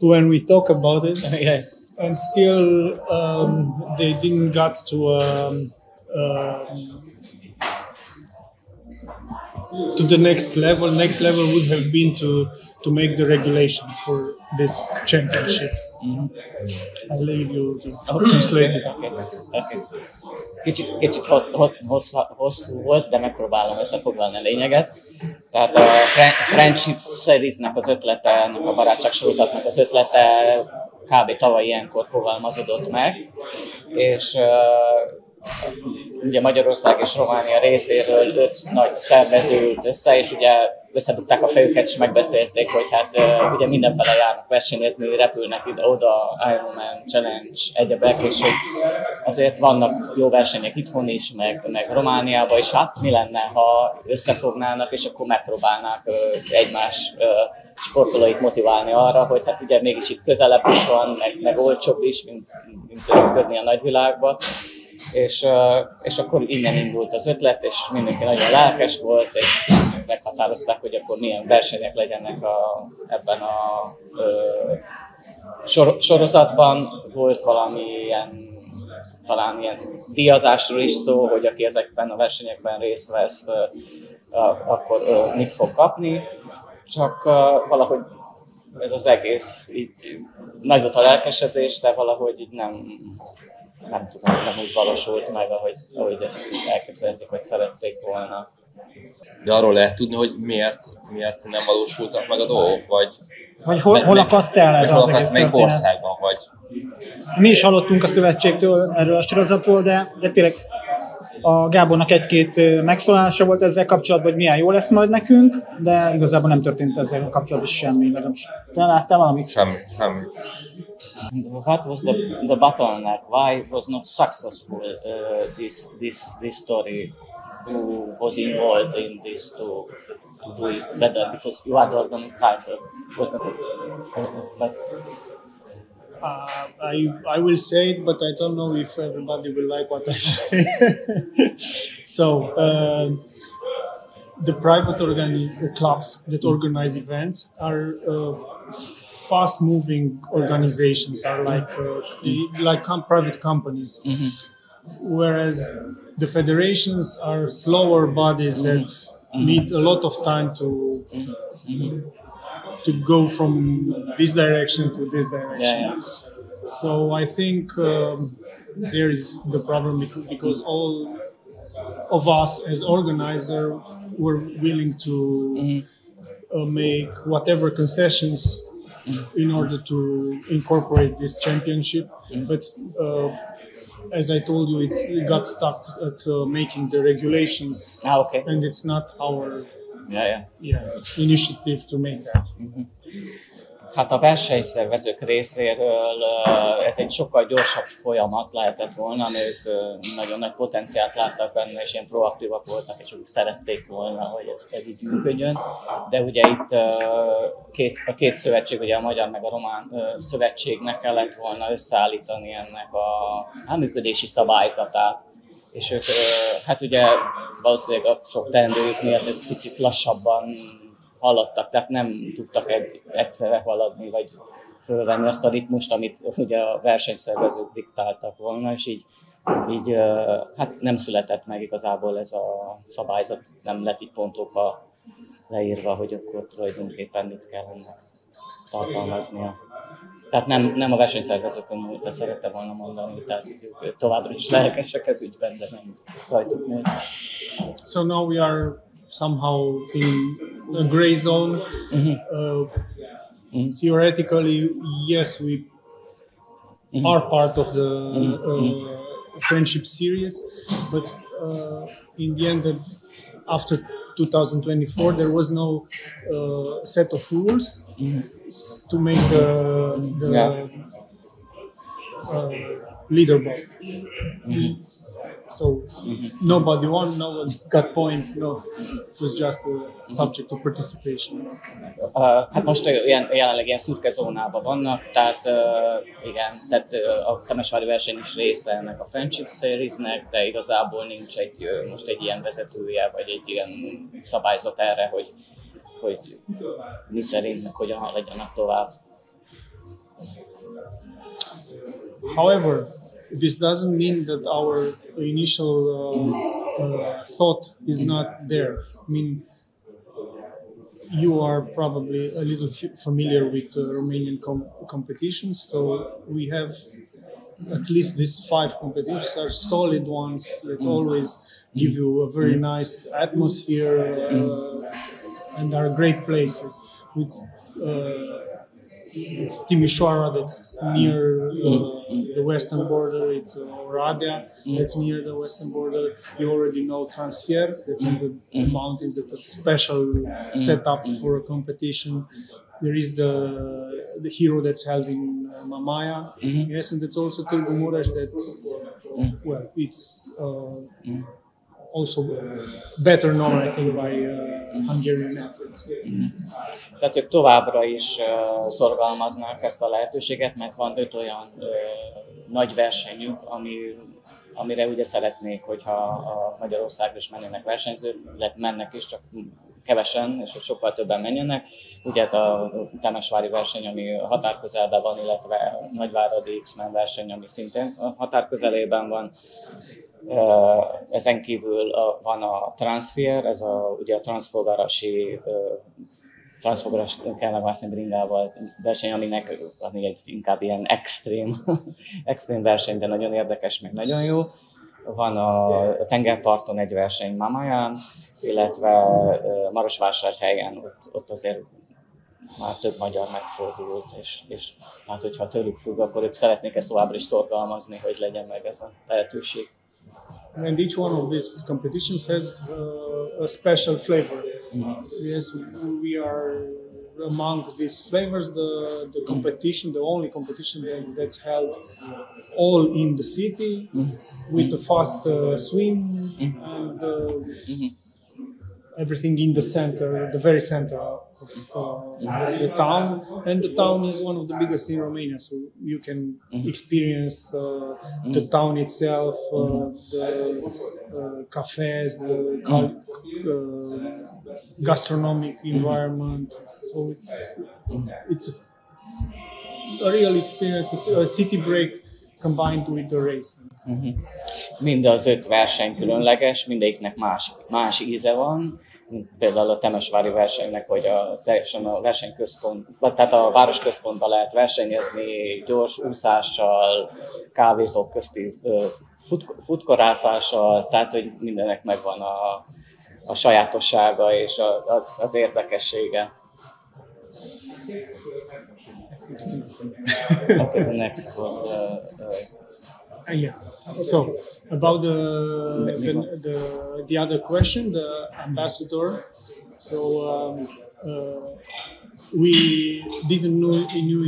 when we talked about it, yeah. and still um, they didn't get to um, uh, to the next level. Next level would have been to to make the regulation for this championship. Mm-hmm. I'll leave you to translate it. Okay, okay. Kicsit, kicsit hosszú volt, de megpróbálom összefoglalni a lényeget. Tehát a Friendship seriesnek az ötlete, ennek a barátság sorozatnak az ötlete kb. Tavaly ilyenkor fogalmazódott meg, és uh, ugye Magyarország és Románia részéről öt nagy szervező ült össze, és ugye összedugták a fejüket és megbeszélték, hogy hát uh, ugye mindenfele járnak versenyezni, repülnek ide-oda, Ironman, Challenge, egyebek, és hogy azért vannak jó versenyek itthon is, meg, meg Romániában, és hát mi lenne, ha összefognának, és akkor megpróbálnák uh, egymás uh, sportolóit motiválni arra, hogy hát ugye mégis itt közelebb is van, meg, meg olcsóbb is, mint, mint örömködni a nagyvilágba. És, uh, és akkor innen indult az ötlet, és mindenki nagyon lelkes volt, és meghatározták, hogy akkor milyen versenyek legyenek a, ebben a ö, sor, sorozatban. Volt valami ilyen, talán ilyen díjazásról is szó, hogy aki ezekben a versenyekben részt vesz, ö, akkor ö, mit fog kapni. Csak ö, valahogy ez az egész, így nagy volt a lelkesedés, de valahogy így nem... nem tudom, nem úgy valósult meg, ahogy, ahogy ezt így elképzelték, hogy szerették volna. De arról lehet tudni, hogy miért, miért nem valósultak meg a dolgok? Vagy, vagy hol, hol akadt el ez az egész történet? Melyik országban vagy? Mi is hallottunk a szövetségtől erről a sorozatról, de, de tényleg a Gábornak egy-két megszólása volt ezzel kapcsolatban, hogy milyen jó lesz majd nekünk, de igazából nem történt ezzel kapcsolatban semmi. Te láttál valamit? Semmi, semmi. What was the, the bottleneck? Why was not successful uh, this this this story? Who was involved in this to to do it better? Because you are the organizer. But uh, I I will say it, but I don't know if everybody will like what I say. So uh, the private organi- the clubs that organize events are. Uh, Fast-moving organizations are like uh, like com- private companies, mm-hmm. whereas the federations are slower bodies mm-hmm. that mm-hmm. need a lot of time to mm-hmm. to go from this direction to this direction. Yeah, yeah. So I think um, there is the problem because, because all of us as organizers were willing to mm-hmm. uh, make whatever concessions. In order to incorporate this championship, but uh, as I told you, it's, it got stuck at uh, making the regulations, ah, okay. and it's not our yeah, yeah. Yeah, initiative to make that. Mm-hmm. Hát a versenyszervezők részéről ez egy sokkal gyorsabb folyamat lehetett volna, ők nagyon nagy potenciált láttak benne, és ilyen proaktívak voltak, és ők szerették volna, hogy ez, ez így működjön. De ugye itt két, a két szövetség, ugye a magyar meg a román szövetségnek kellett volna összeállítani ennek a működési szabályzatát. És ők, hát ugye valószínűleg a sok teendőjük miatt egy picit lassabban haladtak, tehát nem tudtak egy, egyszerre haladni, vagy fölvenni azt a ritmust, amit ugye a versenyszervezők diktáltak volna, és így, így hát nem született meg igazából ez a szabályzat, nem lett így pontokba leírva, hogy akkor tulajdonképpen mit kellene tartalmaznia. Tehát nem, nem a versenyszervezőkön múlt, de szerette volna mondani, tehát továbbra is lelkesek ez ügyben, de nem rajtuk múlt. So now we are somehow in a gray zone. Mm-hmm. uh, mm-hmm. Theoretically, yes, we mm-hmm. are part of the mm-hmm. uh, friendship series, but uh, in the end, the, after two thousand twenty-four, there was no uh, set of rules mm-hmm. to make the, the yeah. uh, leaderboard. Mm-hmm. So mm-hmm. nobody won, nobody got points, no, it was just a subject of participation. Uh, hát most ilyen, jelenleg ilyen szürke zónában vannak, tehát uh, igen, tehát uh, a temesvári verseny is része ennek a Friendship Seriesnek, de igazából nincs egy, most egy ilyen vezetője, vagy egy ilyen szabályzat erre, hogy, hogy mi szerintnek hogyan legyenek tovább. However, this doesn't mean that our initial uh, uh, thought is not there. I mean, you are probably a little f familiar with uh, Romanian com competitions, so we have at least these five competitions are solid ones that always give you a very nice atmosphere uh, and are great places. With, uh, It's Timișoara, that's near uh, mm-hmm. the western border. It's uh, Oradea, mm-hmm. that's near the western border. You already know Transfer, that's in the mm-hmm. mountains. That's a special mm-hmm. setup mm-hmm. for a competition. There is the the hero that's held in uh, Mamaia, mm-hmm. yes, and that's also Târgu Mureș. That mm-hmm. well, it's uh, mm-hmm. also better known, I think, by uh, Hungarian athletes. Mm-hmm. Tehát ők továbbra is uh, szorgalmaznak ezt a lehetőséget, mert van öt olyan uh, nagy versenyük, ami, amire ugye szeretnék, hogyha a Magyarország is mennének versenyzők, illetve mennek is, csak kevesen, és hogy sokkal többen menjenek. Ugye ez a temesvári verseny, ami határközelben van, illetve a nagyváradi X-Men verseny, ami szintén határközelében van. Ezen kívül van a transfer, ez a, ugye a transfogărăși, transfogărăși kellene vászni bringával verseny, aminek, ami egy inkább ilyen extrém, extrém verseny, de nagyon érdekes, meg nagyon jó. Van a tengerparton egy verseny Mamaián, illetve Marosvásárhelyen, ott, ott azért már több magyar megfordult, és, és hát hogyha tőlük függ, akkor ők szeretnék ezt továbbra is szorgalmazni, hogy legyen meg ez a lehetőség. And each one of these competitions has uh, a special flavor. Mm-hmm. Yes, we are among these flavors, the, the competition, the only competition that, that's held all in the city, mm-hmm. with the fast uh, swim, mm-hmm. and uh, mm-hmm. everything in the center, the very center of uh, the town. And the town is one of the biggest in Romania, so you can mm-hmm. experience uh, the town itself, uh, the uh, cafes, the uh, gastronomic environment. So it's it's a, a real experience, a city break combined with the racing. Mm-hmm. Mind az öt verseny különleges, mindegyiknek más, más íze van. Például a temesvári versenynek, hogy a, teljesen a versenyközpont, tehát a városközpontban lehet versenyezni gyors úszással, kávézók közti fut, futkorászással, tehát hogy mindennek megvan a, a sajátossága és a, az, az érdekessége. Okay, the next was the, the... yeah. So about the the, the the other question, the ambassador. So um, uh, we didn't know knew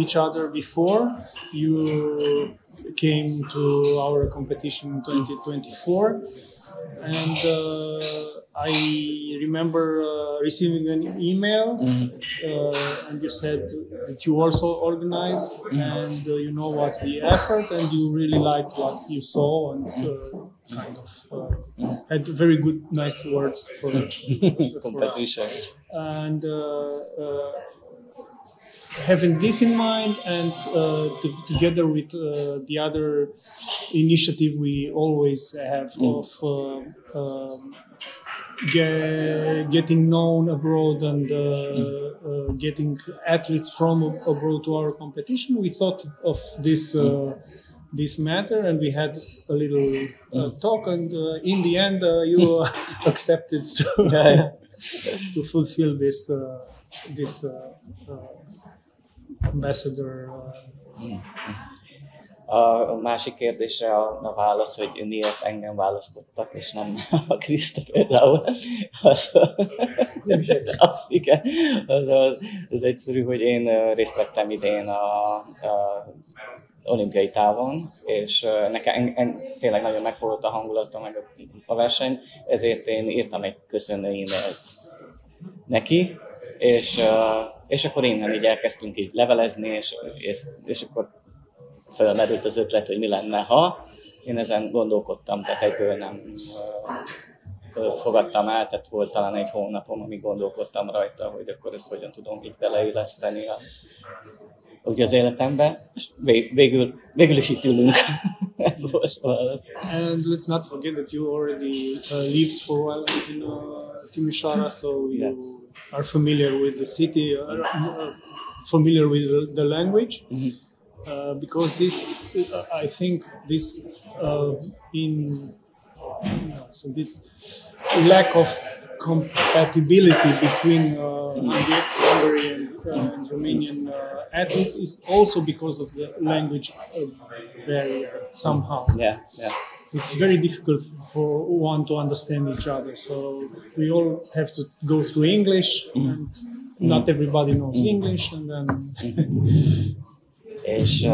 each other before. You came to our competition in twenty twenty-four, and. Uh, I remember uh, receiving an email, mm-hmm. uh, and you said that you also organize, mm-hmm. and uh, you know what's the effort, and you really liked what you saw, and uh, kind of uh, had very good, nice words for, for us. And uh, uh, having this in mind, and uh, together with uh, the other initiative we always have of. Uh, uh, get, getting known abroad and uh, uh, getting athletes from abroad to our competition, we thought of this uh, this matter, and we had a little uh, talk, and uh, in the end uh, you uh, accepted to, uh, to fulfill this uh, this uh, uh, ambassador uh, A másik kérdésre a válasz, hogy miért engem választottak, és nem a Kriszta például. Az, az, igen, az, az, az egyszerű, hogy én részt vettem idén a, a olimpiai távon, és nekem en, tényleg nagyon megfogott a hangulata, meg a, a verseny, ezért én írtam egy köszönő e-mailt neki, és, és akkor innen így elkezdtünk így levelezni, és, és, és akkor felmerült az ötlet, hogy mi lenne, ha. Én ezen gondolkodtam, tehát egyből nem uh, fogadtam el, tehát volt talán egy hónapom, amíg gondolkodtam rajta, hogy akkor ezt hogyan tudom így beleilleszteni a, ugye az életembe, és vég, végül, végül is itt ülünk. Ez volt az. And let's not forget that you already uh, lived for a while in uh, Timișoara, so you yeah. are familiar with the city, uh, familiar with the language. Mm-hmm. Uh, because this, uh, I think, this uh, in you know, so this lack of compatibility between uh, Hungary and, uh, and Romanian uh, athletes is also because of the language barrier somehow. Yeah, yeah. It's very difficult for one to understand each other, so we all have to go through English, mm. and mm. not everybody knows mm. English, and then. És uh,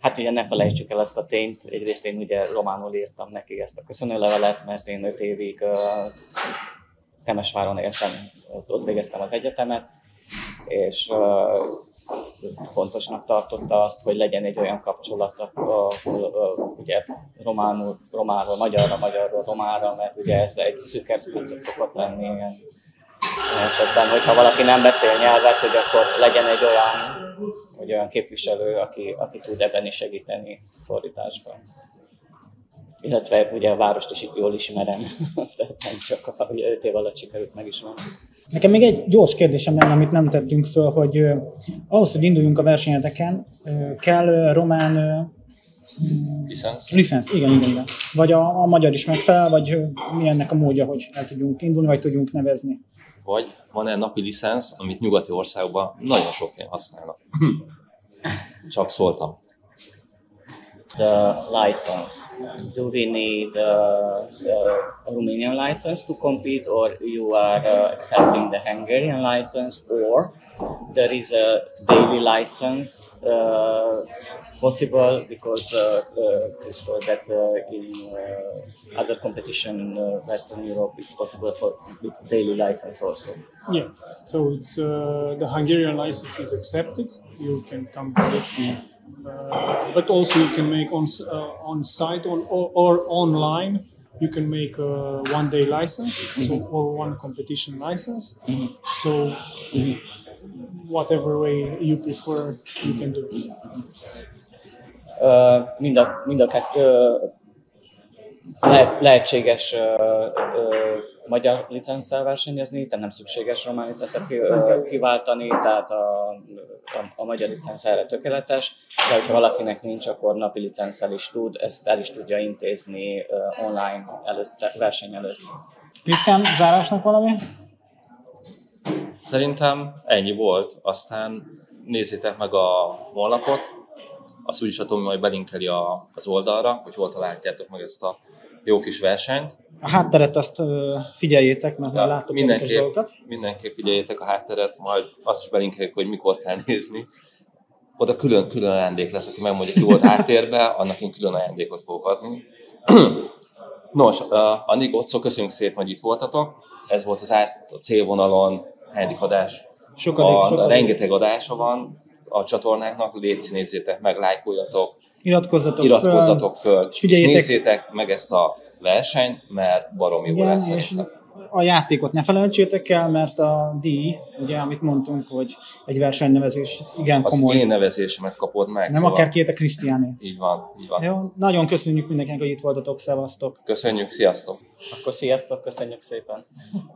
hát ugye ne felejtsük el ezt a tényt, egyrészt én ugye románul írtam neki ezt a köszönőlevelet, mert én öt évig uh, Temesváron éltem, ott végeztem az egyetemet, és uh, fontosnak tartotta azt, hogy legyen egy olyan kapcsolat, ahol uh, ugye románul, románról magyarra, magyarról romára, mert ugye ez egy szűk keresztmetszet szokott lenni ilyen esetben, hogyha valaki nem beszél nyelvet, hogy akkor legyen egy olyan hogy olyan képviselő, aki, aki tud ebben is segíteni fordításban. Illetve ugye a várost is jól ismerem, tehát nem csak a öt év alatt sikerült megismerni. Nekem még egy gyors kérdésem lenne, amit nem tettünk föl, hogy uh, ahhoz, hogy induljunk a versenyeteken, uh, kell uh, román uh, licensz. licensz. Igen, igen, igen. Vagy a, a magyar is megfelel, vagy uh, mi ennek a módja, hogy el tudjunk indulni, vagy tudjunk nevezni? Vagy van-e napi licensz, amit nyugati országokban nagyon sok helyen használnak. Csak szóltam. The license. Do we need uh, the Romanian license to compete, or you are uh, accepting the Hungarian license, or there is a daily license uh, possible because Kristo, uh, uh, that uh, in uh, other competition in uh, Western Europe it's possible for with daily license also. Yeah, so it's uh, the Hungarian license is accepted. You can come to it. Uh, but also you can make on uh, on site or, or, or online. You can make a one-day license, mm-hmm. so, or one competition license. Mm-hmm. So mm-hmm. whatever way you prefer, you can do it. Uh, mind a, mind a kettő uh, lehet, lehetséges uh, uh, magyar licenszel versenyezni, tehát nem szükséges román licenszet ki, uh, kiváltani, tehát a, a, a magyar licensz erre tökéletes, de ha valakinek nincs, akkor napi licenszel is tud, ezt el is tudja intézni uh, online előtte, verseny előtt. Krisztián, zárásnak valami? Szerintem ennyi volt, aztán nézzétek meg a honlapot, azt úgyis a Tomi majd belinkeli az oldalra, hogy hol találjátok meg ezt a jó kis versenyt. A hátteret azt figyeljétek, mert ja, már látok érdekes dolgokat. Mindenképp figyeljétek a hátteret, majd azt is belinkeljük, hogy mikor kell nézni. Oda külön-külön ajándék lesz, aki megmondja, ki volt háttérbe, annak én külön ajándékot fogok adni. Nos, a Nigocco, köszönjük szépen, hogy itt voltatok. Ez volt az Át a Célvonalon hányadik adás. Sokadik, a, sokadik. Rengeteg adása van a csatornáknak, légy nézzétek meg, lájkoljatok, iratkozzatok, iratkozzatok föl, föl és, és nézzétek meg ezt a versenyt, mert baromi volt. És a játékot ne felejtsétek el, mert a díj, ugye, amit mondtunk, hogy egy versenynevezés, igen az komoly. Az én nevezésemet kapod meg. Nem szóval... akár két a Krisztiánét. Így van, így van. Jó, nagyon köszönjük mindenkinek, hogy itt voltatok, szevasztok. Köszönjük, sziasztok. Akkor sziasztok, köszönjük szépen.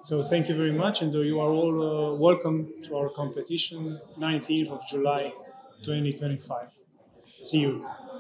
So thank you very much, and you are all uh, welcome to our competition, nineteenth of July twenty twenty-five. See you.